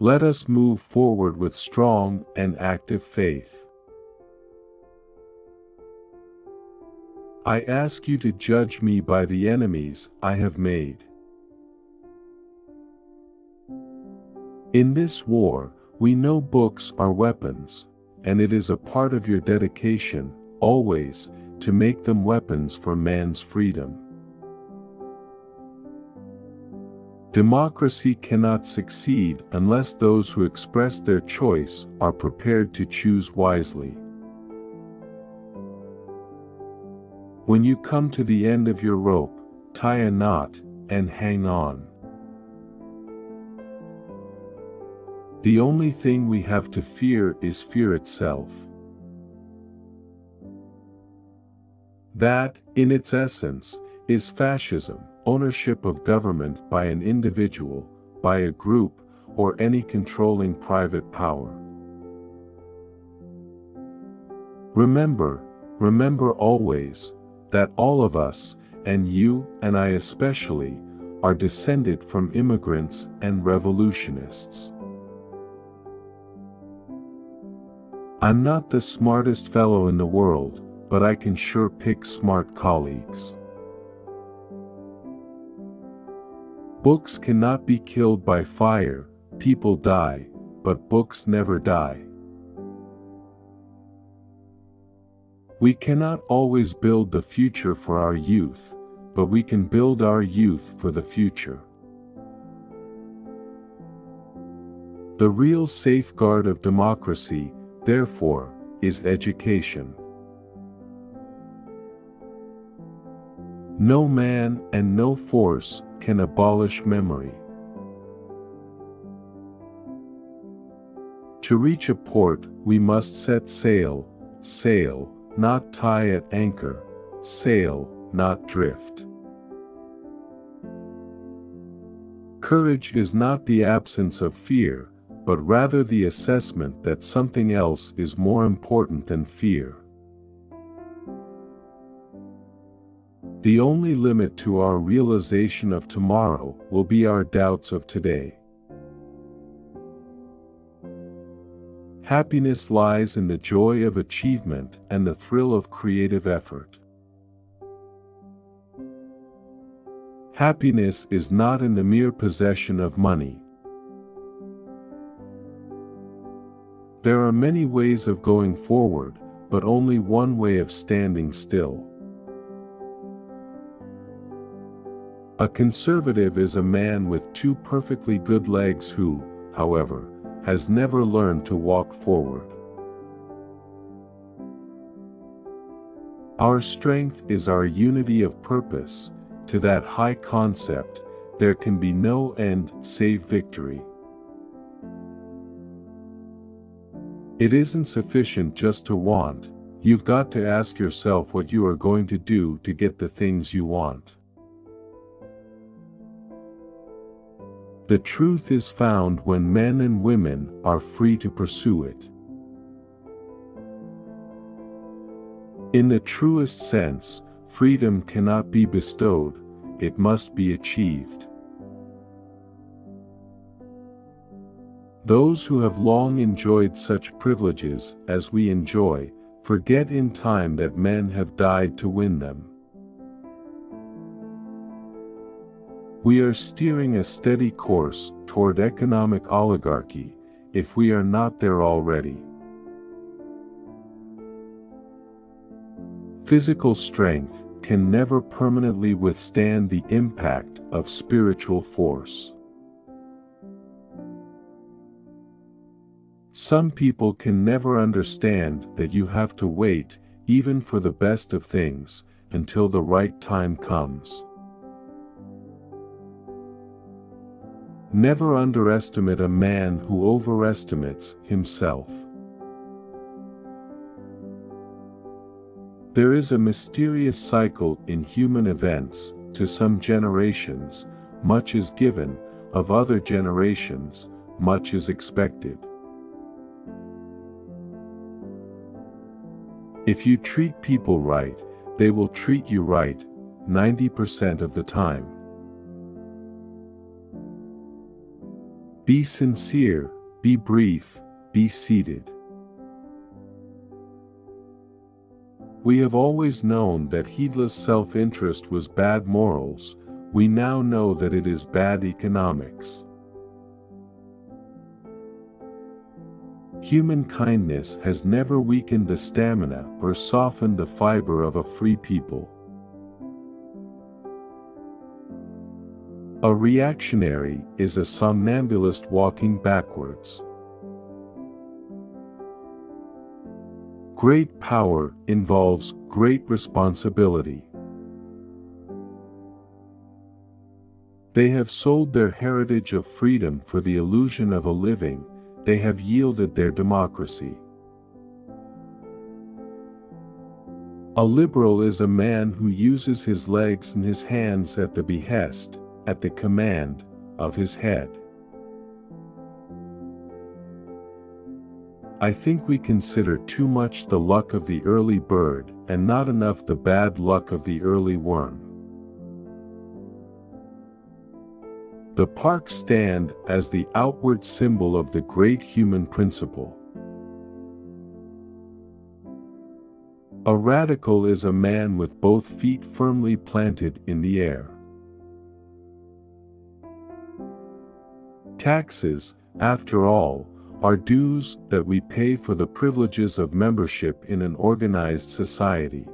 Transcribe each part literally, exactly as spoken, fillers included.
Let us move forward with strong and active faith. I ask you to judge me by the enemies I have made. In this war, we know books are weapons, and it is a part of your dedication, always, to make them weapons for man's freedom. Democracy cannot succeed unless those who express their choice are prepared to choose wisely. When you come to the end of your rope, tie a knot and hang on. The only thing we have to fear is fear itself. That, in its essence, is fascism, ownership of government by an individual, by a group, or any controlling private power. Remember, remember always, that all of us, and you and I especially, are descended from immigrants and revolutionists. I'm not the smartest fellow in the world, but I can sure pick smart colleagues. Books cannot be killed by fire, people die, but books never die. We cannot always build the future for our youth, but we can build our youth for the future. The real safeguard of democracy, therefore, is education. No man and no force can abolish memory. To reach a port, we must set sail, sail, not tie at anchor, sail, not drift. Courage is not the absence of fear, but rather the assessment that something else is more important than fear. The only limit to our realization of tomorrow will be our doubts of today. Happiness lies in the joy of achievement and the thrill of creative effort. Happiness is not in the mere possession of money. There are many ways of going forward, but only one way of standing still. A conservative is a man with two perfectly good legs who, however, has never learned to walk forward. Our strength is our unity of purpose. To that high concept, there can be no end save victory. It isn't sufficient just to want, you've got to ask yourself what you are going to do to get the things you want. The truth is found when men and women are free to pursue it. In the truest sense, freedom cannot be bestowed, it must be achieved. Those who have long enjoyed such privileges as we enjoy, forget in time that men have died to win them. We are steering a steady course toward economic oligarchy, if we are not there already. Physical strength can never permanently withstand the impact of spiritual force. Some people can never understand that you have to wait, even for the best of things, until the right time comes. Never underestimate a man who overestimates himself. There is a mysterious cycle in human events. To some generations, much is given, of other generations, much is expected. If you treat people right, they will treat you right, ninety percent of the time. Be sincere, be brief, be seated. We have always known that heedless self-interest was bad morals. We now know that it is bad economics. Human kindness has never weakened the stamina or softened the fiber of a free people. A reactionary is a somnambulist walking backwards. Great power involves great responsibility. They have sold their heritage of freedom for the illusion of a living. They have yielded their democracy. A liberal is a man who uses his legs and his hands at the behest, at the command, of his head. I think we consider too much the luck of the early bird, and not enough the bad luck of the early worm. The parks stand as the outward symbol of the great human principle. A radical is a man with both feet firmly planted in the air. Taxes, after all, are dues that we pay for the privileges of membership in an organized society.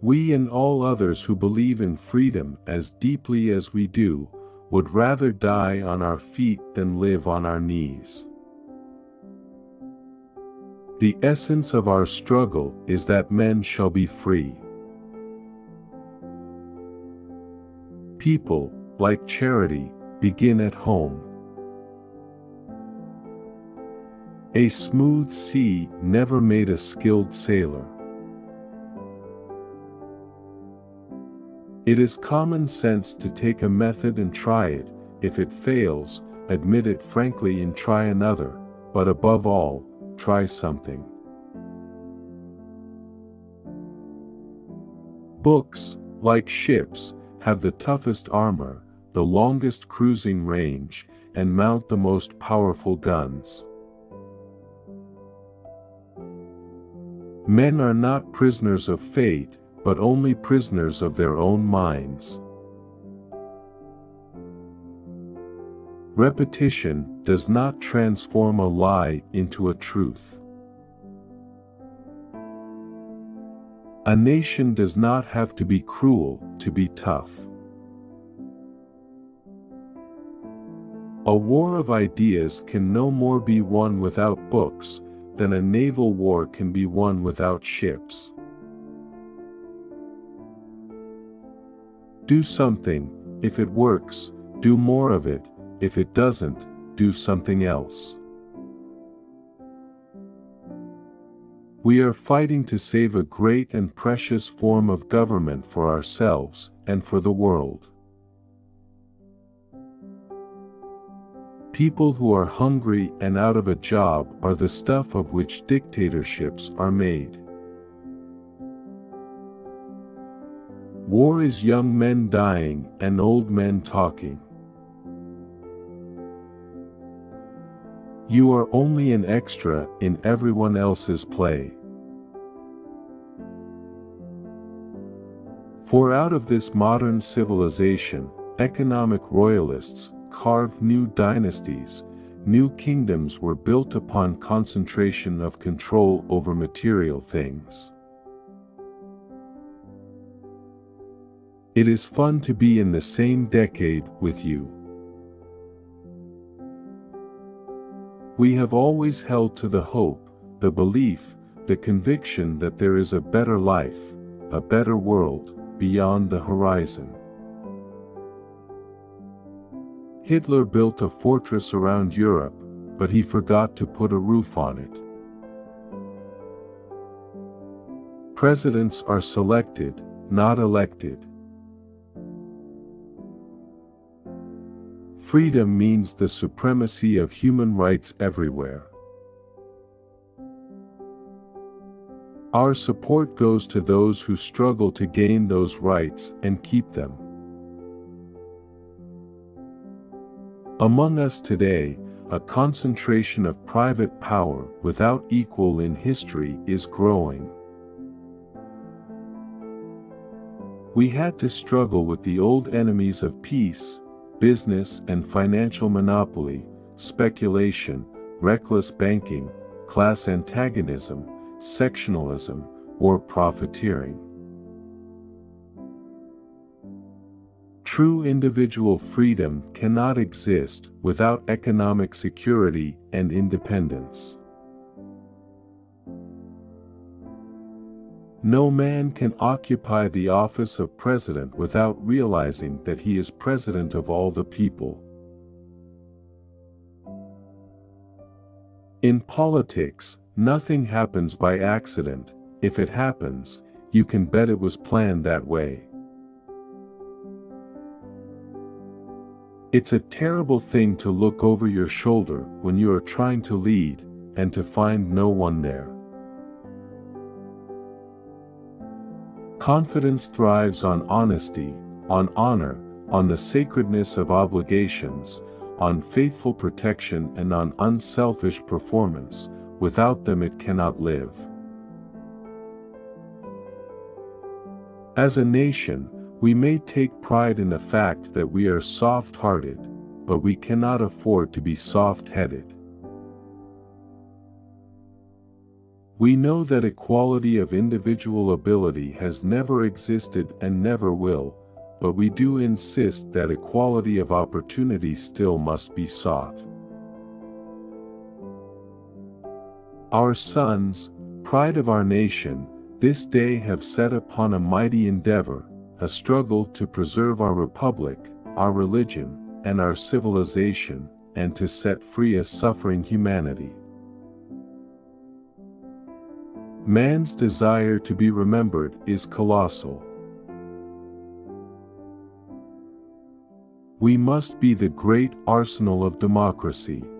We and all others who believe in freedom as deeply as we do, would rather die on our feet than live on our knees. The essence of our struggle is that men shall be free. People, like charity, begin at home. A smooth sea never made a skilled sailor. It is common sense to take a method and try it. If it fails, admit it frankly and try another, but above all, try something. Books, like ships, have the toughest armor, the longest cruising range, and mount the most powerful guns. Men are not prisoners of fate, but only prisoners of their own minds. Repetition does not transform a lie into a truth. A nation does not have to be cruel to be tough. A war of ideas can no more be won without books than a naval war can be won without ships. Do something, if it works, do more of it, if it doesn't, do something else. We are fighting to save a great and precious form of government for ourselves and for the world. People who are hungry and out of a job are the stuff of which dictatorships are made. War is young men dying and old men talking. You are only an extra in everyone else's play. For out of this modern civilization, economic royalists carved new dynasties. New kingdoms were built upon concentration of control over material things. It is fun to be in the same decade with you. We have always held to the hope, the belief, the conviction that there is a better life, a better world, beyond the horizon. Hitler built a fortress around Europe, but he forgot to put a roof on it. Presidents are selected, not elected. Freedom means the supremacy of human rights everywhere. Our support goes to those who struggle to gain those rights and keep them. Among us today, a concentration of private power without equal in history is growing. We had to struggle with the old enemies of peace, business and financial monopoly, speculation, reckless banking, class antagonism, sectionalism, or profiteering. True individual freedom cannot exist without economic security and independence. No man can occupy the office of president without realizing that he is president of all the people. In politics, nothing happens by accident. If it happens, you can bet it was planned that way. It's a terrible thing to look over your shoulder when you are trying to lead, and to find no one there. Confidence thrives on honesty, on honor, on the sacredness of obligations, on faithful protection and on unselfish performance. Without them it cannot live. As a nation, we may take pride in the fact that we are soft-hearted, but we cannot afford to be soft-headed. We know that equality of individual ability has never existed and never will, but we do insist that equality of opportunity still must be sought. Our sons, pride of our nation, this day have set upon a mighty endeavor, a struggle to preserve our republic, our religion, and our civilization, and to set free a suffering humanity. Man's desire to be remembered is colossal. We must be the great arsenal of democracy.